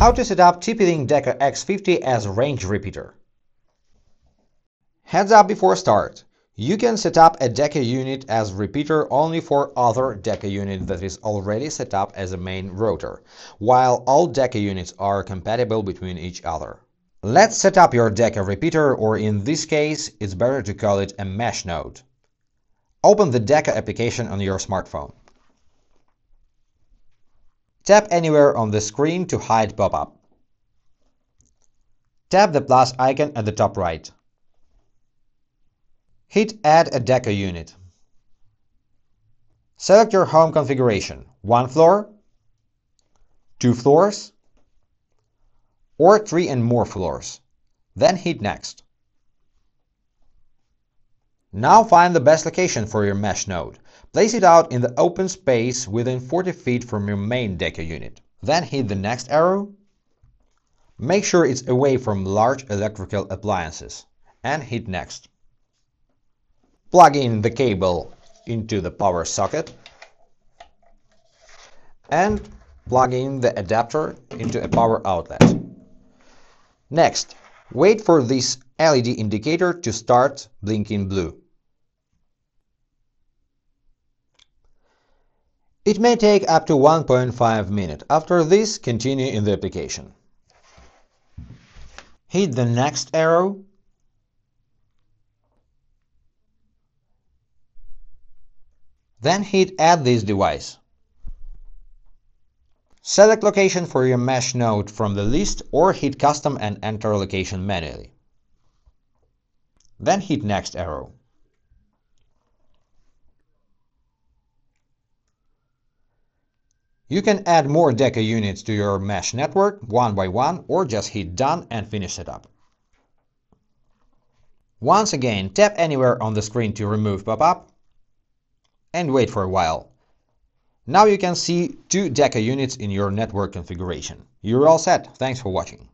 How to set up TP-Link Deco X50 as range repeater. Heads up before start. You can set up a Deco unit as repeater only for other Deco unit that is already set up as a main router, while all Deco units are compatible between each other. Let's set up your Deco repeater, or in this case, it's better to call it a mesh node. Open the Deco application on your smartphone. Tap anywhere on the screen to hide pop-up. Tap the plus icon at the top right. Hit Add a Deco unit. Select your home configuration, 1 floor, 2 floors, or 3 and more floors. Then hit Next. Now find the best location for your mesh node. Place it out in the open space within 40 feet from your main Deco unit. Then hit the next arrow. Make sure it's away from large electrical appliances and hit Next. Plug in the cable into the power socket and plug in the adapter into a power outlet. Next, wait for this LED indicator to start blinking blue. It may take up to 1.5 minutes. After this, continue in the application. Hit the next arrow. Then hit Add this device. Select location for your mesh node from the list or hit Custom and enter location manually. Then hit next arrow. You can add more Deco units to your mesh network, one by one, or just hit Done and finish setup. Once again, tap anywhere on the screen to remove pop-up and wait for a while. Now you can see 2 Deco units in your network configuration. You're all set. Thanks for watching.